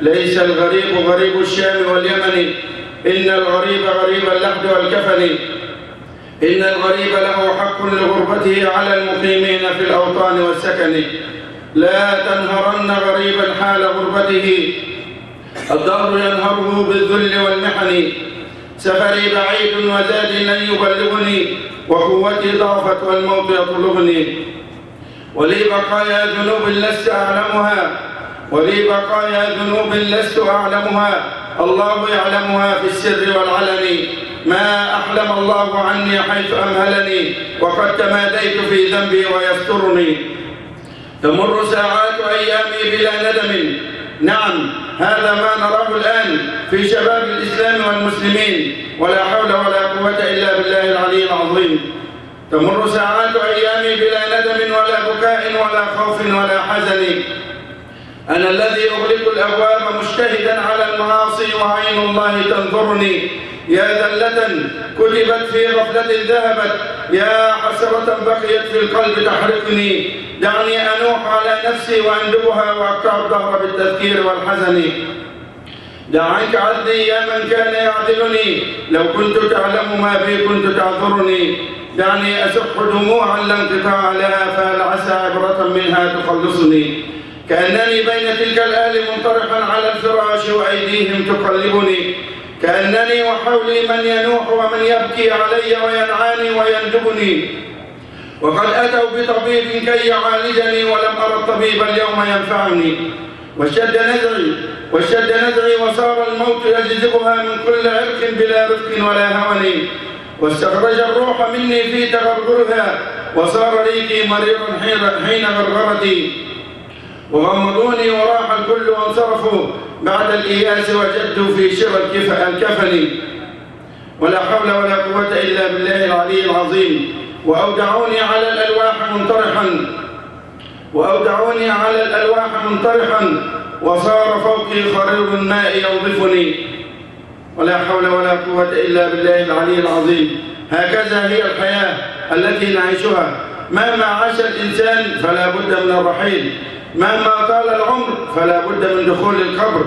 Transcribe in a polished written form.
ليس الغريب غريب الشام واليمن، إن الغريب غريب اللحد والكفن، إن الغريب له حق لغربته على المقيمين في الأوطان والسكن. لا تنهرن غريبا حال غربته، الدهر ينهره بالذل والمحن. سفري بعيد وزادي لن يبلغني، وقوتي ضعفت والموت يطلبني. ولي بقايا ذنوب لست أعلمها، ولي بقايا ذنوب لست أعلمها، الله يعلمها في السر والعلن. ما أحلم الله عني حيث أمهلني، وقد تماديت في ذنبي ويسترني. تمر ساعات أيامي بلا ندم، نعم هذا ما نراه الآن في شباب الإسلام والمسلمين، ولا حول ولا قوة إلا بالله العلي العظيم. تمر ساعات أيامي بلا ندم ولا بكاء ولا خوف ولا حزن. أنا الذي أغلق الأبواب مجتهدا على المعاصي، وعين الله تنظرني. يا ذلة كتبت في غفلة ذهبت، يا حسرة بقيت في القلب تحرقني. دعني أنوح على نفسي وأندبها، وأقطع الظهر بالتذكير والحزن. دع عنك عدلي يا من كان يعدلني، لو كنت تعلم ما بي كنت تعذرني. دعني أسق دموعا لا انقطاع لها، فلعسى عبرة منها تخلصني. كأنني بين تلك الآل منطرحا على الفراش، وأيديهم تقلبني. كأنني وحولي من ينوح ومن يبكي علي وينعاني ويندبني. وقد أتوا بطبيب كي يعالجني، ولم أرى الطبيب اليوم ينفعني. واشتد نزعي وصار الموت يجذبها من كل عرق بلا رفق ولا هون. واستخرج الروح مني في تغرغرها، وصار ريقي مريرا حين غرغرتي. وغمضوني وراح الكل وانصرفوا، بعد الإياس وجدت في شر الكفن. ولا حول ولا قوة إلا بالله العلي العظيم. وأودعوني على الألواح منطرحا، وصار فوقي خرير الماء يوظفني. ولا حول ولا قوة إلا بالله العلي العظيم. هكذا هي الحياة التي نعيشها. مهما عاش الإنسان فلا بد من الرحيل، مهما طال العمر فلا بد من دخول القبر.